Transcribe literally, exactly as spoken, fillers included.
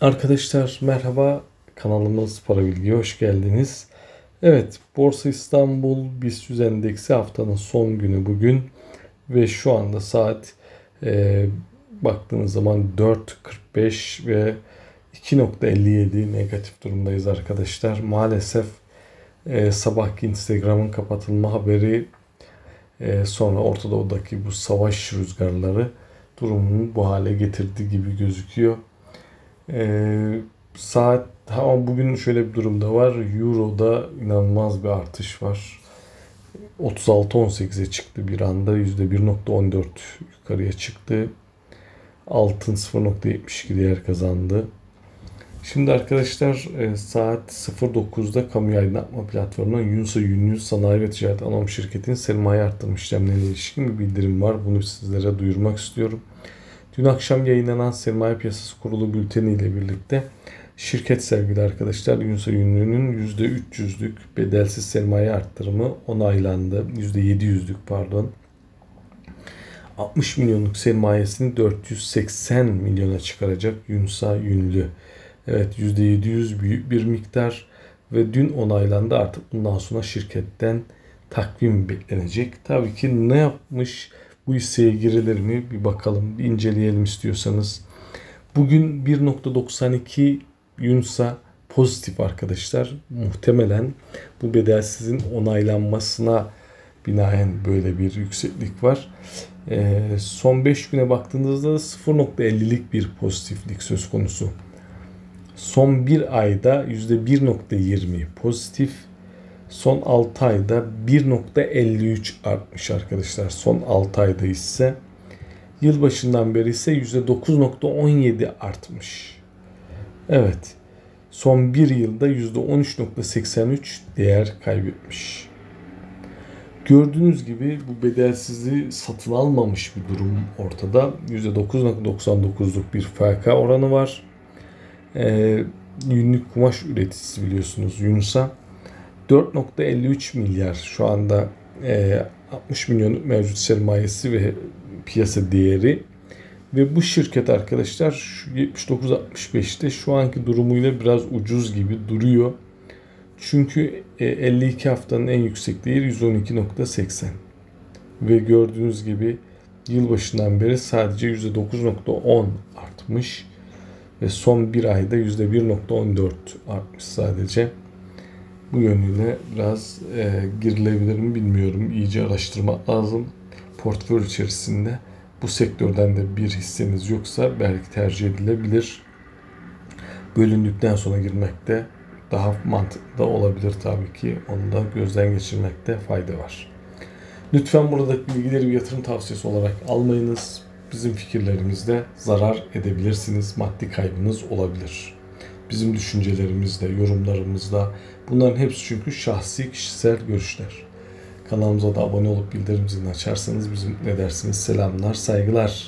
Arkadaşlar merhaba, kanalımız Para Bilgi'ye hoş geldiniz. Evet, Borsa İstanbul BIST yüz endeksi haftanın son günü bugün ve şu anda saat e, baktığınız zaman dört kırk beş ve iki nokta elli yedi negatif durumdayız arkadaşlar. Maalesef e, sabahki Instagram'ın kapatılma haberi e, sonra Orta Doğu'daki bu savaş rüzgarları durumunu bu hale getirdiği gibi gözüküyor. Ee, saat ama bugün şöyle bir durumda var. Euro'da inanılmaz bir artış var. otuz altı on sekize çıktı bir anda. yüzde bir nokta on dört yukarıya çıktı. Altın sıfır nokta yetmiş iki değer kazandı. Şimdi arkadaşlar e, saat sıfır dokuzda Kamuyu Aydınlatma Platformu'ndan Yunusay Ünlü Yunus Sanayi ve Ticaret Anonim Şirketi'nin sermaye artırım işlemlerine ilişkin bir bildirim var. Bunu sizlere duyurmak istiyorum. Dün akşam yayınlanan Sermaye Piyasası Kurulu bülteni ile birlikte şirket sevgili arkadaşlar Yunusay Ünlü'nün yüzde üç yüzlük bedelsiz sermaye arttırımı onaylandı. yüzde yedi yüzlük pardon. altmış milyonluk sermayesini dört yüz seksen milyona çıkaracak Yunusay Ünlü. Evet, yüzde yedi yüz büyük bir miktar ve dün onaylandı, artık bundan sonra şirketten takvim beklenecek. Tabii ki ne yapmış? Bu hisseye girilir mi? Bir bakalım, bir inceleyelim istiyorsanız. Bugün bir nokta doksan iki Yunus'a pozitif arkadaşlar. Muhtemelen bu bedelsizin onaylanmasına binaen böyle bir yükseklik var. E, son beş güne baktığınızda sıfır nokta ellilik bir pozitiflik söz konusu. Son bir ayda yüzde bir nokta yirmi pozitif. Son altı ayda bir nokta elli üç artmış arkadaşlar. Son altı ayda ise yılbaşından beri ise yüzde dokuz nokta on yedi artmış. Evet. Son bir yılda yüzde on üç nokta seksen üç değer kaybetmiş. Gördüğünüz gibi bu bedelsizliği satın almamış bir durum ortada. yüzde dokuz nokta doksan dokuzluk bir F K oranı var. Ee, yünlük kumaş üreticisi biliyorsunuz Yunus'a. dört nokta elli üç milyar şu anda e, altmış milyonluk mevcut sermayesi ve piyasa değeri ve bu şirket arkadaşlar yetmiş dokuz altmış beşte şu anki durumuyla biraz ucuz gibi duruyor. Çünkü e, elli iki haftanın en yüksek değeri yüz on iki nokta seksen ve gördüğünüz gibi yılbaşından beri sadece yüzde dokuz nokta on artmış ve son bir ayda yüzde bir nokta on dört artmış sadece. Bu yönüyle biraz e, girilebilir mi bilmiyorum. İyice araştırmak lazım. Portföy içerisinde bu sektörden de bir hisseniz yoksa belki tercih edilebilir. Bölündükten sonra girmek de daha mantıklı da olabilir tabii ki. Onu da gözden geçirmekte fayda var. Lütfen buradaki bilgileri bir yatırım tavsiyesi olarak almayınız. Bizim fikirlerimizde zarar edebilirsiniz. Maddi kaybınız olabilir. Bizim düşüncelerimizde, yorumlarımızda, bunların hepsi çünkü şahsi kişisel görüşler. Kanalımıza da abone olup bildirim zilini açarsanız bizi mutlu edersiniz. Selamlar, saygılar.